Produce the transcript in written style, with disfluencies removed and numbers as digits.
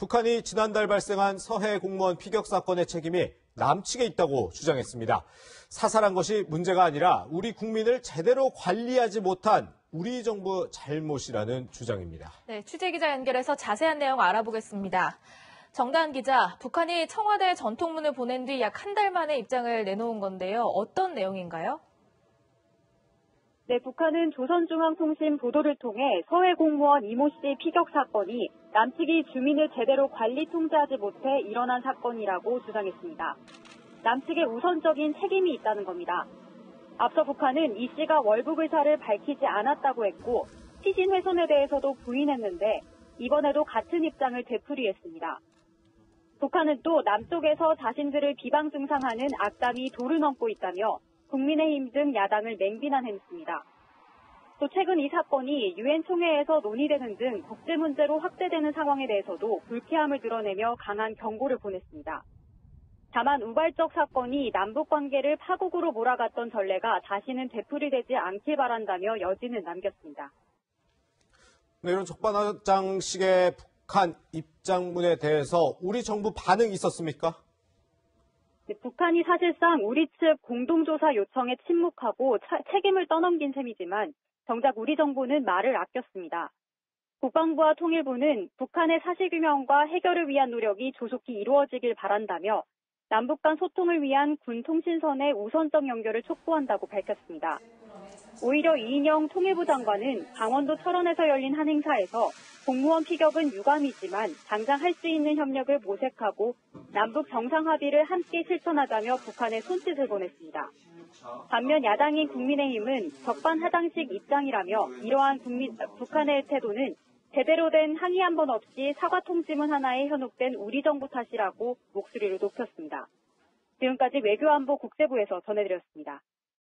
북한이 지난달 발생한 서해 공무원 피격 사건의 책임이 남측에 있다고 주장했습니다. 사살한 것이 문제가 아니라 우리 국민을 제대로 관리하지 못한 우리 정부 잘못이라는 주장입니다. 네, 취재기자 연결해서 자세한 내용 알아보겠습니다. 정다은 기자, 북한이 청와대 전통문을 보낸 뒤 약 한 달 만에 입장을 내놓은 건데요. 어떤 내용인가요? 네, 북한은 조선중앙통신 보도를 통해 서해 공무원 이모 씨 피격 사건이 남측이 주민을 제대로 관리 통제하지 못해 일어난 사건이라고 주장했습니다. 남측의 우선적인 책임이 있다는 겁니다. 앞서 북한은 이 씨가 월북 의사를 밝히지 않았다고 했고 시신 훼손에 대해서도 부인했는데 이번에도 같은 입장을 되풀이했습니다. 북한은 또 남쪽에서 자신들을 비방 증상하는 악당이 도를 넘고 있다며 국민의힘 등 야당을 맹비난했습니다. 또 최근 이 사건이 유엔 총회에서 논의되는 등 국제 문제로 확대되는 상황에 대해서도 불쾌함을 드러내며 강한 경고를 보냈습니다. 다만 우발적 사건이 남북 관계를 파국으로 몰아갔던 전례가 다시는 되풀이되지 않길 바란다며 여지는 남겼습니다. 네, 이런 적반하장식의 북한 입장문에 대해서 우리 정부 반응이 있었습니까? 네, 북한이 사실상 우리 측 공동조사 요청에 침묵하고 책임을 떠넘긴 셈이지만 정작 우리 정부는 말을 아꼈습니다. 국방부와 통일부는 북한의 사실규명과 해결을 위한 노력이 조속히 이루어지길 바란다며 남북 간 소통을 위한 군 통신선의 우선적 연결을 촉구한다고 밝혔습니다. 오히려 이인영 통일부 장관은 강원도 철원에서 열린 한 행사에서 공무원 피격은 유감이지만 당장 할 수 있는 협력을 모색하고 남북 정상 합의를 함께 실천하자며 북한에 손짓을 보냈습니다. 반면 야당인 국민의힘은 적반하장식 입장이라며 이러한 북한의 태도는 제대로 된 항의 한 번 없이 사과 통지문 하나에 현혹된 우리 정부 탓이라고 목소리를 높였습니다. 지금까지 외교안보국제부에서 전해드렸습니다.